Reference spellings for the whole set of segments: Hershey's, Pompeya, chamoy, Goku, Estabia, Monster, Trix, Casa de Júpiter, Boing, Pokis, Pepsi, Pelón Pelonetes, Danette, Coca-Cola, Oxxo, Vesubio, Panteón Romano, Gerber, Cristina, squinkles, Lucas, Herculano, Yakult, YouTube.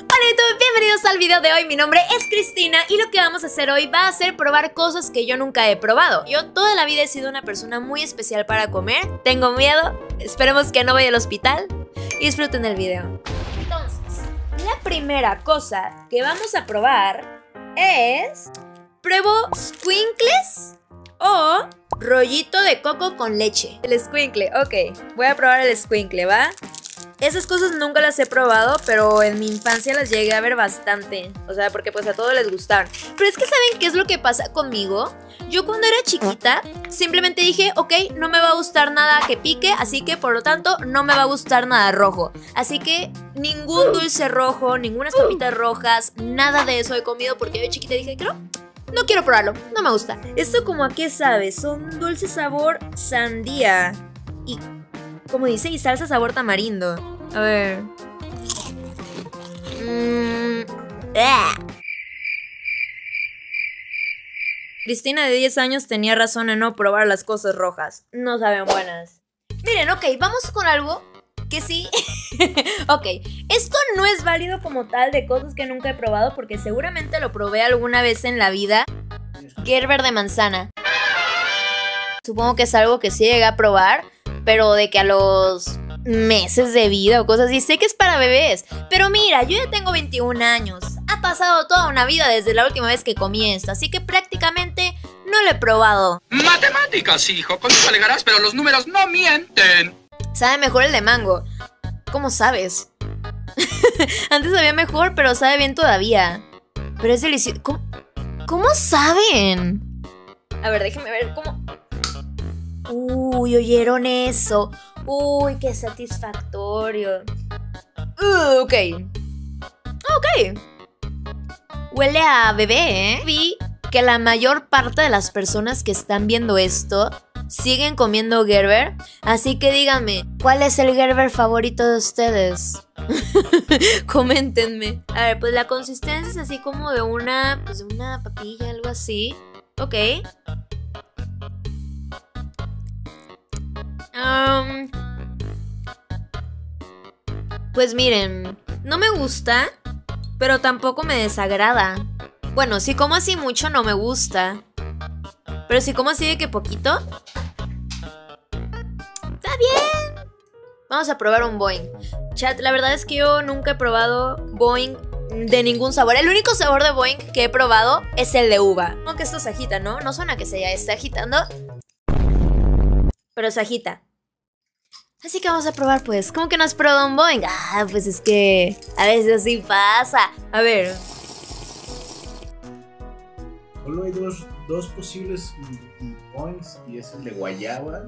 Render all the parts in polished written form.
Hola YouTube, bienvenidos al video de hoy, mi nombre es Cristina y lo que vamos a hacer hoy va a ser probar cosas que yo nunca he probado. Yo toda la vida he sido una persona muy especial para comer, tengo miedo, esperemos que no vaya al hospital y disfruten el video. Entonces, la primera cosa que vamos a probar es... ¿pruebo squinkles o rollito de coco con leche? El squinkle, ok, voy a probar el squinkle, ¿va? Esas cosas nunca las he probado, pero en mi infancia las llegué a ver bastante. O sea, porque pues a todos les gustaron. Pero es que ¿saben qué es lo que pasa conmigo? Yo cuando era chiquita, simplemente dije, ok, no me va a gustar nada que pique, así que por lo tanto no me va a gustar nada rojo. Así que ningún dulce rojo, ninguna papitas rojas, nada de eso he comido porque yo chiquita dije, creo... no quiero probarlo, no me gusta. Esto como a qué sabe, son dulce sabor sandía y como dice, y salsa sabor tamarindo. A ver. Cristina de 10 años tenía razón en no probar las cosas rojas. No saben buenas. Miren, ok, vamos con algo que sí. Ok, esto no es válido como tal de cosas que nunca he probado porque seguramente lo probé alguna vez en la vida. Gerber de manzana. Supongo que es algo que sí llegué a probar, pero de que a los meses de vida o cosas así. Sé que es para bebés, pero mira, yo ya tengo 21 años. Ha pasado toda una vida desde la última vez que comí esto, así que prácticamente no lo he probado. Matemáticas, hijo, con eso alegarás, pero los números no mienten. Sabe mejor el de mango. ¿Cómo sabes? Antes sabía mejor, pero sabe bien todavía. Pero es delicioso. ¿Cómo saben? A ver, déjenme ver cómo... uy, ¿oyeron eso? Uy, qué satisfactorio. Ok. Ok. Huele a bebé, ¿eh? Vi que la mayor parte de las personas que están viendo esto siguen comiendo Gerber. Así que díganme, ¿cuál es el Gerber favorito de ustedes? Coméntenme. A ver, pues la consistencia es así como de una... pues de una papilla, algo así. Ok. Pues miren, no me gusta, pero tampoco me desagrada. Bueno, si como así mucho no me gusta, pero si como así de que poquito, está bien. Vamos a probar un Boing. Chat, la verdad es que yo nunca he probado Boing de ningún sabor. El único sabor de Boing que he probado es el de uva. No, que esto se agita, ¿no? No suena que se ya está agitando, pero se agita. Así que vamos a probar, pues. ¿Cómo que no has probado un Boing? Ah, pues es que a veces así pasa. A ver. Solo hay dos posibles Boings y es el de guayaba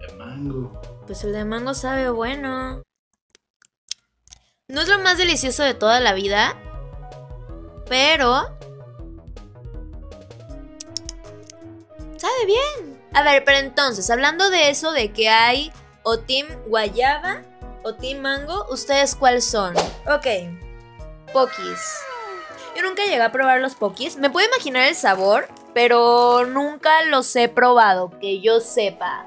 y el de mango. Pues el de mango sabe bueno. No es lo más delicioso de toda la vida, pero... sabe bien. A ver, pero entonces, hablando de eso, de que hay... o team guayaba o team mango, ¿ustedes cuáles son? Ok, pokis. Yo nunca llegué a probar los pokis. Me puedo imaginar el sabor, pero nunca los he probado, que yo sepa.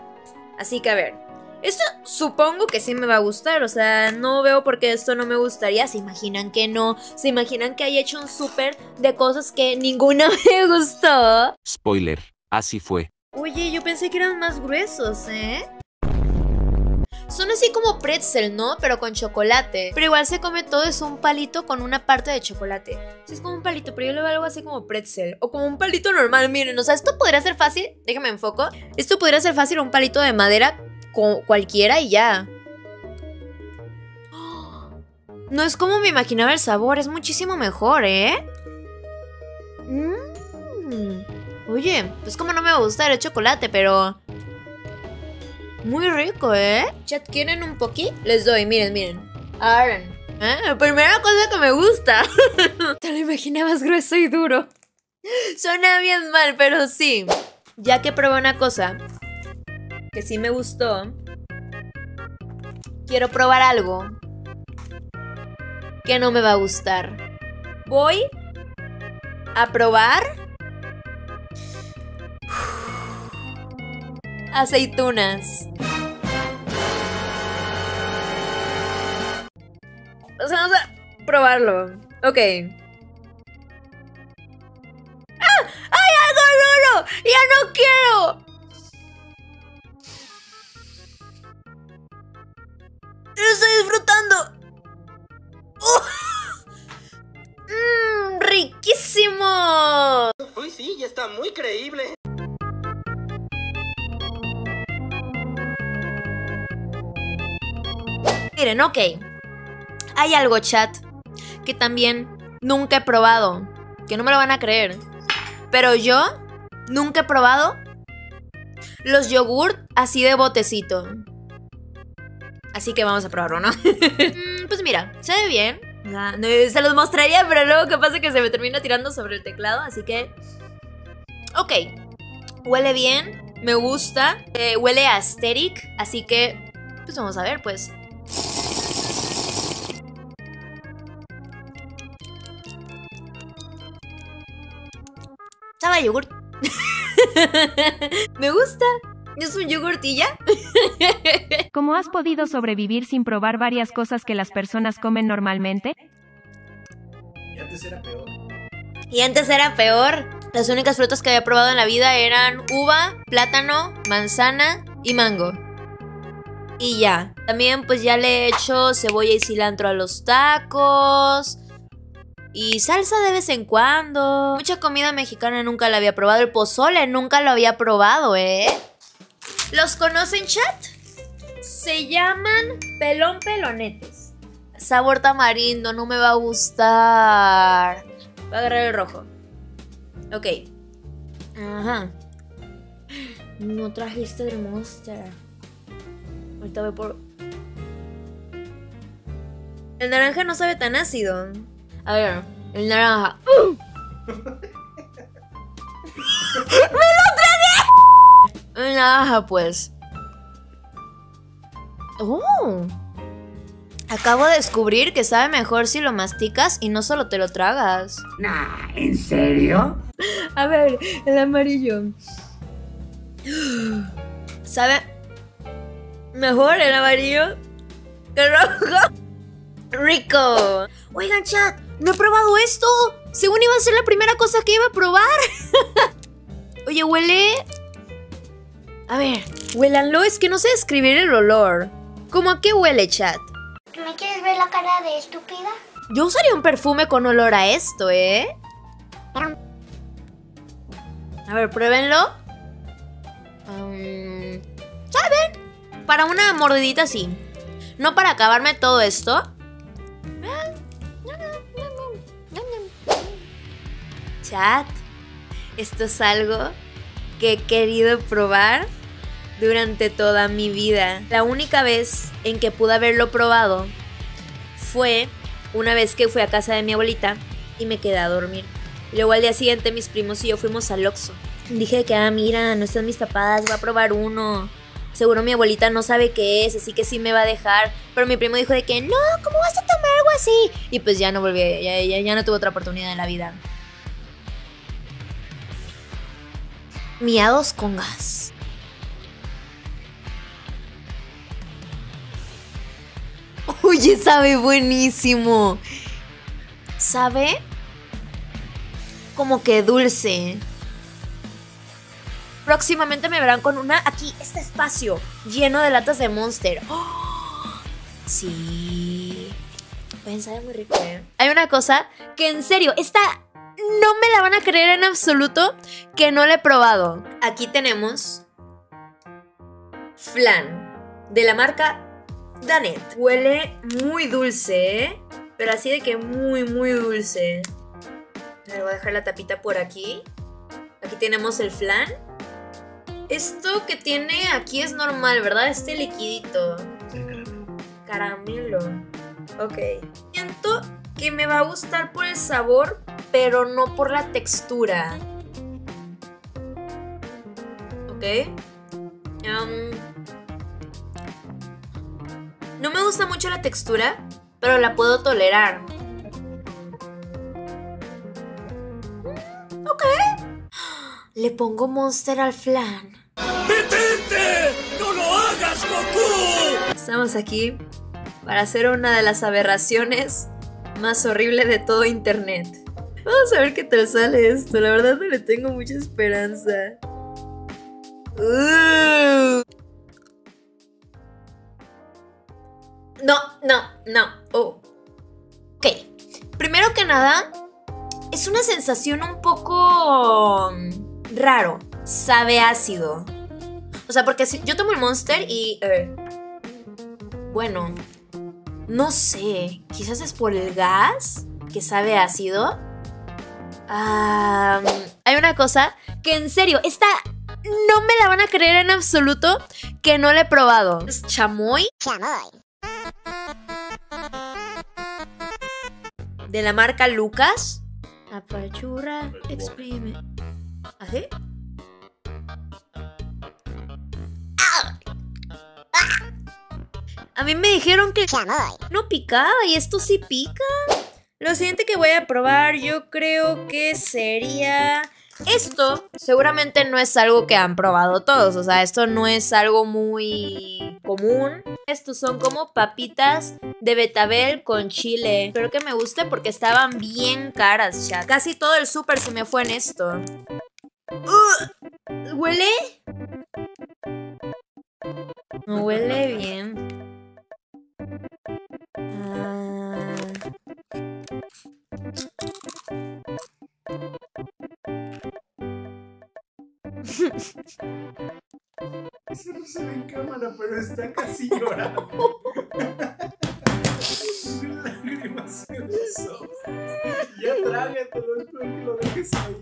Así que a ver, esto supongo que sí me va a gustar. O sea, no veo por qué esto no me gustaría. ¿Se imaginan que no? ¿Se imaginan que haya hecho un súper de cosas que ninguna me gustó? Spoiler, así fue. Oye, yo pensé que eran más gruesos, ¿eh? Son así como pretzel, ¿no? Pero con chocolate. Pero igual se come todo, es un palito con una parte de chocolate. Sí, es como un palito, pero yo le veo algo así como pretzel. O como un palito normal, miren. O sea, esto podría ser fácil, déjenme enfoco. Esto podría ser fácil un palito de madera cualquiera y ya. No es como me imaginaba el sabor, es muchísimo mejor, ¿eh? Oye, pues como no me va a gustar el chocolate, pero... muy rico, ¿eh? Chat, ¿quieren un poquito? Les doy, miren, miren. Aaron, ¿eh? La primera cosa que me gusta. Te lo imaginabas grueso y duro. Suena bien mal, pero sí. Ya que probé una cosa que sí me gustó, quiero probar algo que no me va a gustar. Voy a probar aceitunas. O sea, probarlo. Ok. ¡Ah! ¡Hay algo raro! ¡Ya no quiero! ¡Lo estoy disfrutando! ¡Mmm! ¡Riquísimo! Uy, sí, ya está muy creíble. Miren, ok. Hay algo, chat, que también nunca he probado. Que no me lo van a creer. Pero yo nunca he probado los yogurt así de botecito. Así que vamos a probarlo, ¿no? Pues mira, se ve bien. No, se los mostraría, pero luego capaz de que se me termina tirando sobre el teclado. Así que... ok. Huele bien. Me gusta. Huele a asteric. Así que... pues vamos a ver, pues... sabe yogurt. Me gusta. Es un yogurtilla. ¿Cómo has podido sobrevivir sin probar varias cosas que las personas comen normalmente? Y antes era peor. Y antes era peor. Las únicas frutas que había probado en la vida eran uva, plátano, manzana y mango. Y ya. También pues ya le he hecho cebolla y cilantro a los tacos. Y salsa de vez en cuando. Mucha comida mexicana nunca la había probado. El pozole nunca lo había probado, ¿eh? ¿Los conocen, chat? Se llaman Pelón Pelonetes. Sabor tamarindo, no me va a gustar. Voy a agarrar el rojo. Ok. Ajá. No trajiste el Monster. Ahorita voy por... el naranja no sabe tan ácido. A ver, el naranja. ¡Me lo tragué! El naranja, pues. ¡Oh! Acabo de descubrir que sabe mejor si lo masticas y no solo te lo tragas. Nah, ¿en serio? A ver, el amarillo. ¿Sabe mejor el amarillo que el rojo? ¡Rico! Oigan, chat, no he probado esto. Según iba a ser la primera cosa que iba a probar. Oye, huele... a ver, huélanlo, es que no sé describir el olor. ¿Cómo a qué huele, chat? ¿Me quieres ver la cara de estúpida? Yo usaría un perfume con olor a esto, ¿eh? A ver, pruébenlo. ¿Saben? Para una mordidita sí. No para acabarme todo esto. Chat, esto es algo que he querido probar durante toda mi vida. La única vez en que pude haberlo probado fue una vez que fui a casa de mi abuelita y me quedé a dormir. Luego al día siguiente mis primos y yo fuimos al Oxxo. Dije que, ah, mira, no están mis papás, voy a probar uno. Seguro mi abuelita no sabe qué es, así que sí me va a dejar. Pero mi primo dijo de que, no, ¿cómo vas a tomar algo así? Y pues ya no volví, ya no tuve otra oportunidad en la vida. Miados con gas. Oye, sabe buenísimo. Sabe como que dulce. Próximamente me verán con una aquí, este espacio lleno de latas de Monster. ¡Oh! Sí. Pueden saber muy rico, ¿eh? Hay una cosa que en serio está... no me la van a creer en absoluto que no la he probado. Aquí tenemos flan de la marca Danette. Huele muy dulce, ¿eh? Pero así de que muy, muy dulce. A ver, voy a dejar la tapita por aquí. Aquí tenemos el flan. Esto que tiene aquí es normal, ¿verdad? Este liquidito. Sí, caramelo. Caramelo. Ok. Siento que me va a gustar por el sabor, pero no por la textura. Ok. No me gusta mucho la textura, pero la puedo tolerar. Ok. Le pongo Monster al flan. ¡Detente! ¡No lo hagas, Goku! Estamos aquí para hacer una de las aberraciones más horrible de todo internet. Vamos a ver qué tal sale esto. La verdad no le tengo mucha esperanza. No, no, no. Oh. Ok. Primero que nada, es una sensación un poco raro. Sabe ácido. O sea, porque si yo tomo el Monster y... bueno, no sé. Quizás es por el gas que sabe ácido. Hay una cosa que en serio, esta no me la van a creer en absoluto que no la he probado. ¿Es chamoy? Chamoy. De la marca Lucas. Apachurra, exprime. ¿Así? A mí me dijeron que no picaba y esto sí pica. Lo siguiente que voy a probar yo creo que sería... Esto seguramente no es algo que han probado todos. O sea, esto no es algo muy común. Estos son como papitas de betabel con chile. Espero que me guste porque estaban bien caras, chat. Casi todo el súper se me fue en esto. ¿Huele? No huele bien. Eso no se ve en cámara, pero está casi llorando. Lágrimas en los ojos. Ya trágatelo, espero que lo dejes ahí.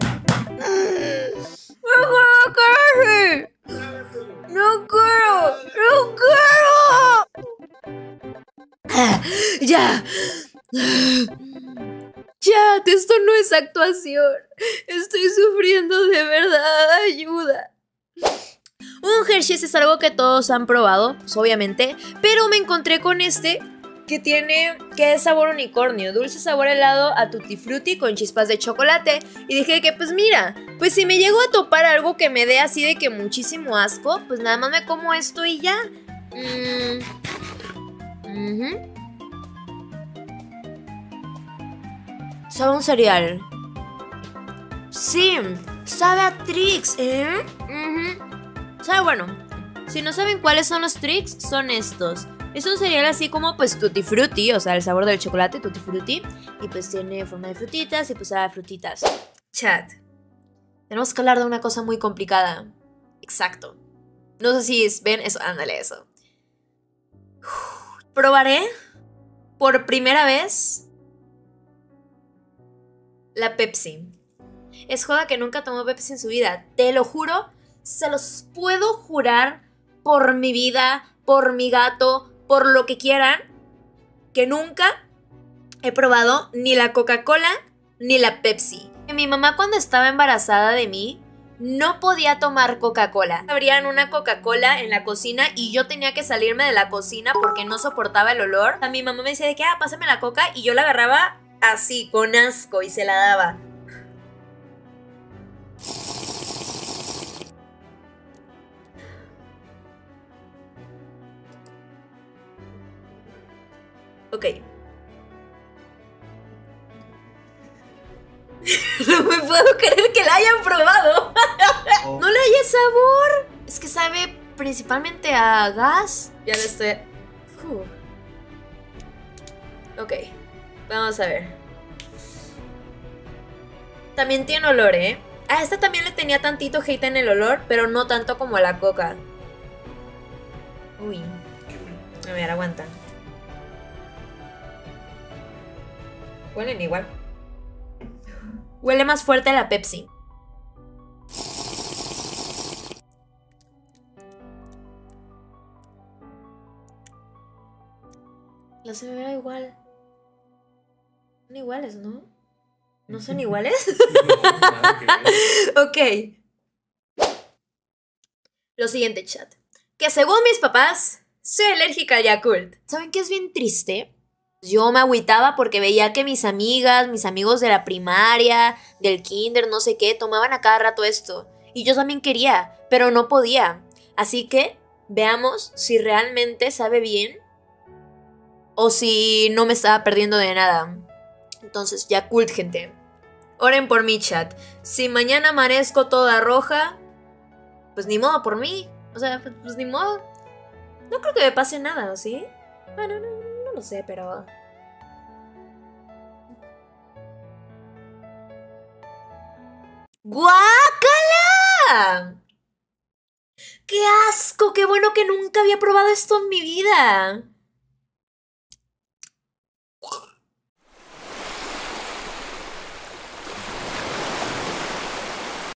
¡No quiero! ¡No quiero! ¡Ya! ¡Chat! Esto no es actuación. Estoy sufriendo de verdad. ¡Ayuda! Un Hershey's es algo que todos han probado, pues obviamente, pero me encontré con este que tiene, que es sabor unicornio, dulce sabor helado a tutti frutti con chispas de chocolate. Y dije que pues mira, pues si me llego a topar algo que me dé así de que muchísimo asco, pues nada más me como esto y ya. Sabe a un cereal. Sí, sabe a Trix, ¿eh? Sabe bueno. Si no saben cuáles son los Trix, son estos. Es un cereal así como pues tutti frutti, o sea, el sabor del chocolate, tutti frutti. Y pues tiene forma de frutitas y pues sabe frutitas. Chat, tenemos que hablar de una cosa muy complicada. Exacto. No sé si ven eso, ándale eso. Probaré por primera vez la Pepsi. Es joda que nunca tomó Pepsi en su vida. Te lo juro, se los puedo jurar por mi vida, por mi gato, por lo que quieran, que nunca he probado ni la Coca-Cola ni la Pepsi. Mi mamá cuando estaba embarazada de mí no podía tomar Coca-Cola. Abrían una Coca-Cola en la cocina y yo tenía que salirme de la cocina porque no soportaba el olor. A mi mamá me decía de que, pásame la Coca, y yo la agarraba así, con asco, y se la daba. Ok. No me puedo creer que la hayan probado. No le haya sabor. Es que sabe principalmente a gas. Ya lo estoy... Ok. Vamos a ver. También tiene olor, ¿eh? A esta también le tenía tantito hate en el olor, pero no tanto como a la Coca. Uy. A ver, aguanta. Huelen igual. Huele más fuerte a la Pepsi. La se ve igual. Son iguales, ¿no? ¿No son iguales? No, claro que no. Ok. Lo siguiente, chat. Que según mis papás, soy alérgica al Yakult. ¿Saben qué es bien triste? Yo me agüitaba porque veía que mis amigas, mis amigos de la primaria, del kinder, no sé qué, tomaban a cada rato esto. Y yo también quería, pero no podía. Así que veamos si realmente sabe bien o si no me estaba perdiendo de nada. Entonces, Yakult, gente. Oren por mi chat. Si mañana amanezco toda roja, pues ni modo por mí. O sea, pues ni modo. No creo que me pase nada, ¿sí? Bueno, no lo sé, pero... ¡guácala! ¡Qué asco! ¡Qué bueno que nunca había probado esto en mi vida!